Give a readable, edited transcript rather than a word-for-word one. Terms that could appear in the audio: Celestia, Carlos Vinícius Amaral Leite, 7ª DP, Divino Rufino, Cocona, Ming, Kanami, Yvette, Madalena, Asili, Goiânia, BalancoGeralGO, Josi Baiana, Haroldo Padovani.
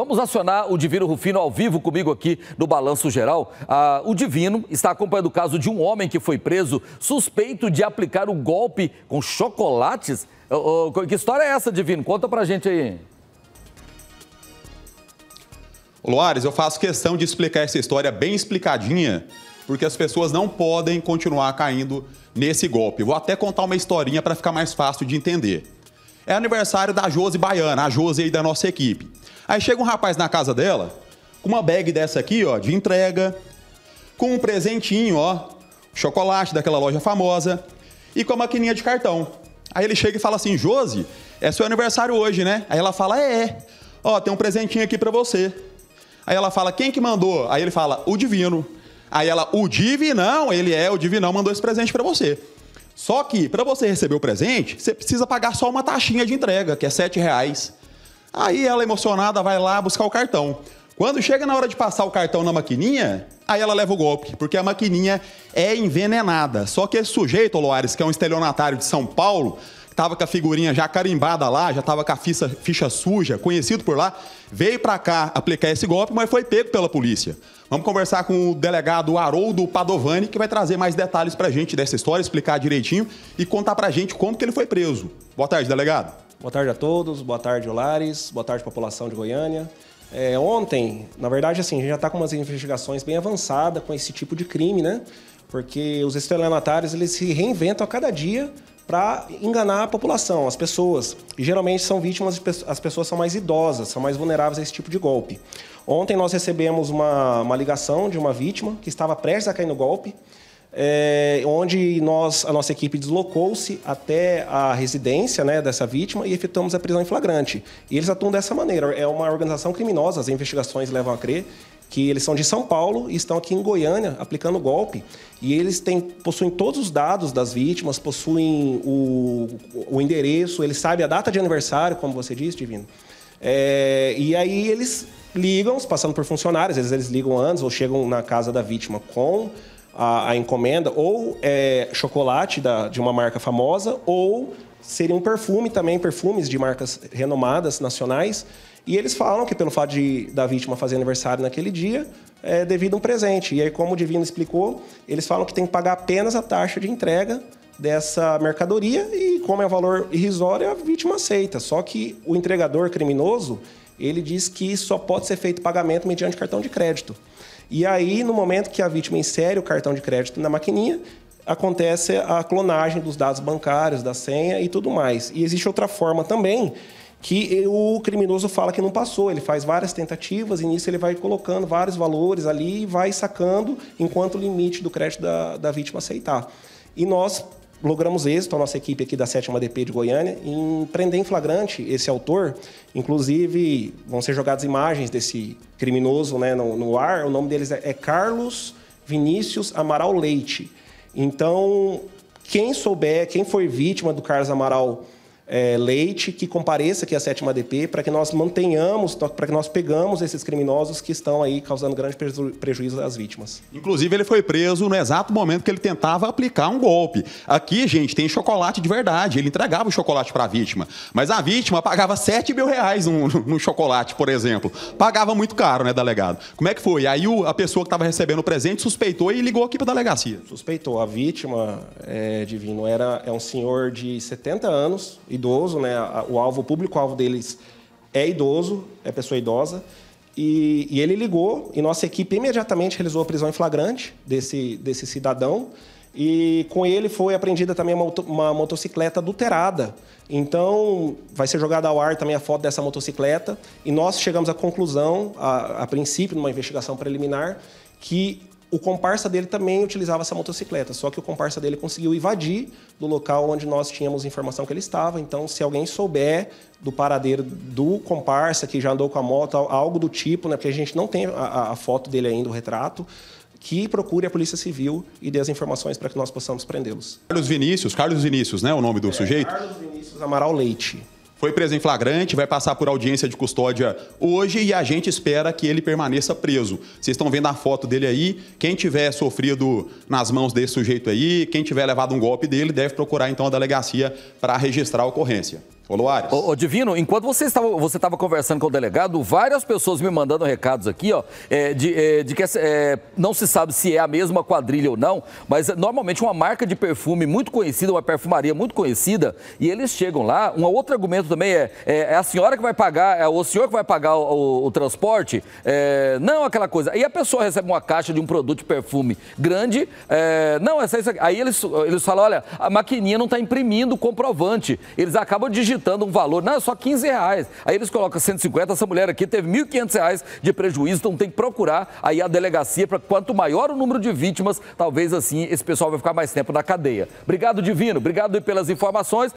Vamos acionar o Divino Rufino ao vivo comigo aqui no Balanço Geral. O Divino está acompanhando o caso de um homem que foi preso suspeito de aplicar um golpe com chocolates. Que história é essa, Divino? Conta pra gente aí. Luares, eu faço questão de explicar essa história bem explicadinha, porque as pessoas não podem continuar caindo nesse golpe. Vou até contar uma historinha para ficar mais fácil de entender. É aniversário da Josi Baiana, a Josi aí da nossa equipe. Aí chega um rapaz na casa dela, com uma bag dessa aqui, ó, de entrega, com um presentinho, ó, chocolate daquela loja famosa, e com a maquininha de cartão. Aí ele chega e fala assim: Josi, é seu aniversário hoje, né? Aí ela fala: é, ó, tem um presentinho aqui pra você. Aí ela fala: quem que mandou? Aí ele fala: o Divino. Aí ela: o Divinão? Ele é, o Divinão mandou esse presente pra você. Só que, pra você receber o presente, você precisa pagar só uma taxinha de entrega, que é R$7. Aí ela, emocionada, vai lá buscar o cartão. Quando chega na hora de passar o cartão na maquininha, aí ela leva o golpe, porque a maquininha é envenenada. Só que esse sujeito, Loares, que é um estelionatário de São Paulo, estava com a figurinha já carimbada lá, já estava com a ficha suja, conhecido por lá, veio para cá aplicar esse golpe, mas foi pego pela polícia. Vamos conversar com o delegado Haroldo Padovani, que vai trazer mais detalhes para a gente dessa história, explicar direitinho e contar para a gente como que ele foi preso. Boa tarde, delegado. Boa tarde a todos, boa tarde, Olares, boa tarde, população de Goiânia. Ontem, na verdade, assim, a gente já está com umas investigações bem avançadas com esse tipo de crime, né? Porque os estelionatários, eles se reinventam a cada dia para enganar a população, as pessoas. E geralmente são vítimas, as pessoas são mais idosas, são mais vulneráveis a esse tipo de golpe. Ontem nós recebemos uma ligação de uma vítima que estava prestes a cair no golpe, onde a nossa equipe deslocou-se até a residência, né, dessa vítima e efetuamos a prisão em flagrante. E eles atuam dessa maneira, é uma organização criminosa, as investigações levam a crer que eles são de São Paulo e estão aqui em Goiânia aplicando golpe. E eles possuem todos os dados das vítimas, possuem o endereço, eles sabem a data de aniversário, como você disse, Divino. E aí eles ligam, passando por funcionários, às vezes eles ligam antes ou chegam na casa da vítima com a encomenda, ou chocolate de uma marca famosa, ou seria um perfume também, perfumes de marcas renomadas, nacionais. E eles falam que pelo fato da vítima fazer aniversário naquele dia, é devido a um presente. E aí, como o Divino explicou, eles falam que tem que pagar apenas a taxa de entrega dessa mercadoria e, como é um valor irrisório, a vítima aceita. Só que o entregador criminoso, ele diz que só pode ser feito pagamento mediante cartão de crédito. E aí, no momento que a vítima insere o cartão de crédito na maquininha, acontece a clonagem dos dados bancários, da senha e tudo mais. E existe outra forma também que o criminoso fala que não passou. Ele faz várias tentativas e nisso ele vai colocando vários valores ali e vai sacando enquanto o limite do crédito da vítima aceitar. E nós logramos êxito, a nossa equipe aqui da 7ª DP de Goiânia, em prender em flagrante esse autor. Inclusive, vão ser jogadas imagens desse criminoso, né, no ar. O nome deles é Carlos Vinícius Amaral Leite. Então, quem souber, quem foi vítima do Carlos Amaral Leite, que compareça aqui à 7ª DP, para que nós mantenhamos, para que nós pegamos esses criminosos que estão aí causando grande prejuízo às vítimas. Inclusive, ele foi preso no exato momento que ele tentava aplicar um golpe. Aqui, gente, tem chocolate de verdade, ele entregava o chocolate para a vítima, mas a vítima pagava R$7 mil no chocolate, por exemplo. Pagava muito caro, né, delegado? Como é que foi? Aí a pessoa que estava recebendo o presente suspeitou e ligou aqui para a delegacia. Suspeitou. A vítima, Divino, é um senhor de 70 anos, idoso, né? O público-alvo deles é idoso, é pessoa idosa, e ele ligou, e nossa equipe imediatamente realizou a prisão em flagrante desse cidadão, e com ele foi apreendida também uma motocicleta adulterada. Então, vai ser jogada ao ar também a foto dessa motocicleta, e nós chegamos à conclusão, a princípio, numa investigação preliminar, que o comparsa dele também utilizava essa motocicleta, só que o comparsa dele conseguiu invadir do local onde nós tínhamos informação que ele estava. Então, se alguém souber do paradeiro do comparsa, que já andou com a moto, algo do tipo, né, porque a gente não tem a foto dele ainda, o retrato, que procure a Polícia Civil e dê as informações para que nós possamos prendê-los. Carlos Vinícius, né, o nome do sujeito? Carlos Vinícius Amaral Leite. Foi preso em flagrante, vai passar por audiência de custódia hoje e a gente espera que ele permaneça preso. Vocês estão vendo a foto dele aí, quem tiver sofrido nas mãos desse sujeito aí, quem tiver levado um golpe dele, deve procurar então a delegacia para registrar a ocorrência. Ô Divino, enquanto você estava conversando com o delegado, várias pessoas me mandando recados aqui, ó, de que não se sabe se é a mesma quadrilha ou não, mas normalmente uma marca de perfume muito conhecida, uma perfumaria muito conhecida, e eles chegam lá. Um outro argumento também é a senhora que vai pagar, é o senhor que vai pagar o transporte, não aquela coisa. Aí a pessoa recebe uma caixa de um produto de perfume grande, não, essa isso aqui. Aí eles falam, olha, a maquininha não está imprimindo o comprovante, eles acabam digitando um valor, não, é só R$15. Aí eles colocam 150, essa mulher aqui teve R$1.500 de prejuízo, então tem que procurar aí a delegacia, para quanto maior o número de vítimas, talvez assim esse pessoal vai ficar mais tempo na cadeia. Obrigado, Divino, obrigado pelas informações.